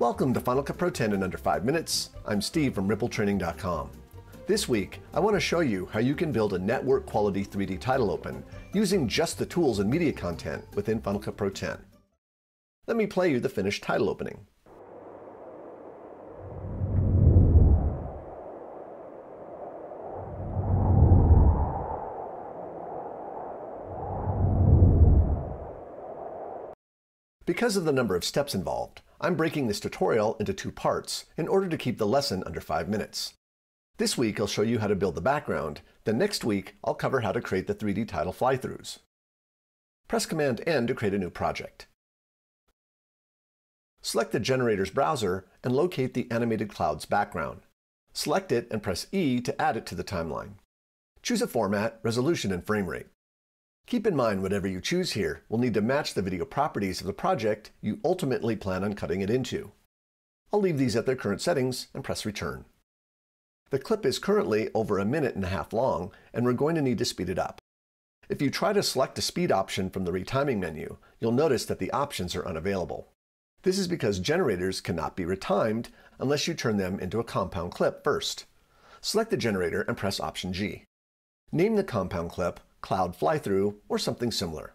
Welcome to Final Cut Pro X in under 5 minutes. I'm Steve from rippletraining.com. This week, I want to show you how you can build a network quality 3D title open using just the tools and media content within Final Cut Pro X. Let me play you the finished title opening. Because of the number of steps involved, I'm breaking this tutorial into 2 parts in order to keep the lesson under 5 minutes. This week I'll show you how to build the background, then next week I'll cover how to create the 3D title fly-throughs. Press Command-N to create a new project. Select the generator's browser and locate the animated cloud's background. Select it and press E to add it to the timeline. Choose a format, resolution, and frame rate. Keep in mind whatever you choose here will need to match the video properties of the project you ultimately plan on cutting it into. I'll leave these at their current settings and press return. The clip is currently over 1.5 minutes long, and we're going to need to speed it up. If you try to select a speed option from the retiming menu, you'll notice that the options are unavailable. This is because generators cannot be retimed unless you turn them into a compound clip first. Select the generator and press Option G. Name the compound clip Cloud Fly-Through, or something similar.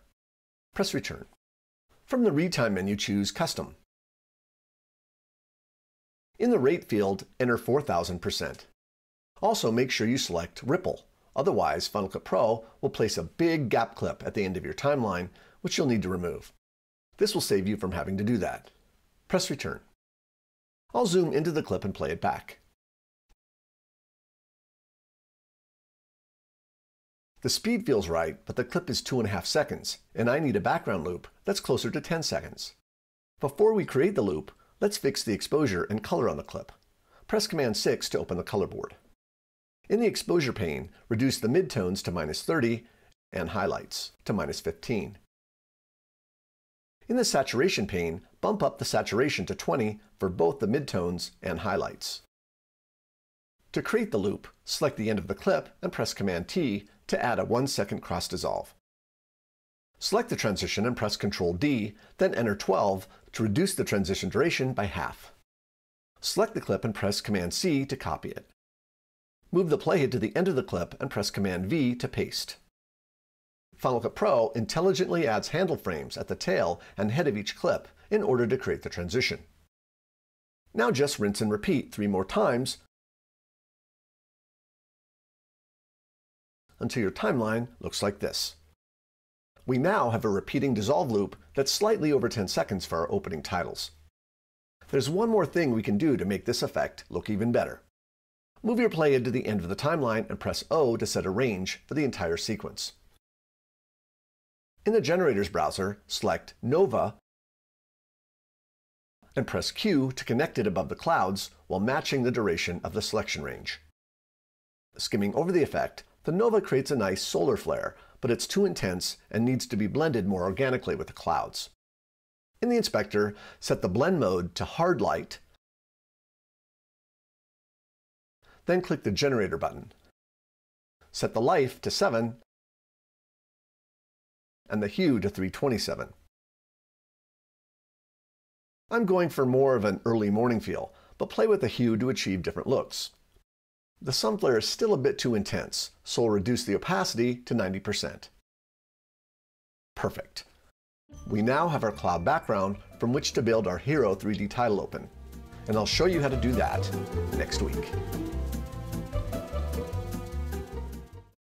Press Return. From the Retime menu, choose Custom. In the Rate field, enter 4,000%. Also, make sure you select Ripple. Otherwise, Final Cut Pro will place a big gap clip at the end of your timeline, which you'll need to remove. This will save you from having to do that. Press Return. I'll zoom into the clip and play it back. The speed feels right, but the clip is 2.5 seconds, and I need a background loop that's closer to 10 seconds. Before we create the loop, let's fix the exposure and color on the clip. Press Command 6 to open the color board. In the exposure pane, reduce the midtones to -30 and highlights to -15. In the saturation pane, bump up the saturation to 20 for both the midtones and highlights. To create the loop, select the end of the clip and press Command-T to add a 1-second cross-dissolve. Select the transition and press Ctrl D, then enter 12 to reduce the transition duration by half. Select the clip and press Command C to copy it. Move the playhead to the end of the clip and press Command V to paste. Final Cut Pro intelligently adds handle frames at the tail and head of each clip in order to create the transition. Now just rinse and repeat 3 more times until your timeline looks like this. We now have a repeating dissolve loop that's slightly over 10 seconds for our opening titles. There's one more thing we can do to make this effect look even better. Move your playhead to the end of the timeline and press O to set a range for the entire sequence. In the generator's browser, select Nova and press Q to connect it above the clouds while matching the duration of the selection range. Skimming over the effect, the Nova creates a nice solar flare, but it's too intense and needs to be blended more organically with the clouds. In the inspector, set the blend mode to hard light, then click the generator button. Set the life to 7 and the hue to 327. I'm going for more of an early morning feel, but play with the hue to achieve different looks. The sun flare is still a bit too intense, so we'll reduce the opacity to 90%. Perfect. We now have our cloud background from which to build our hero 3D title open, and I'll show you how to do that next week.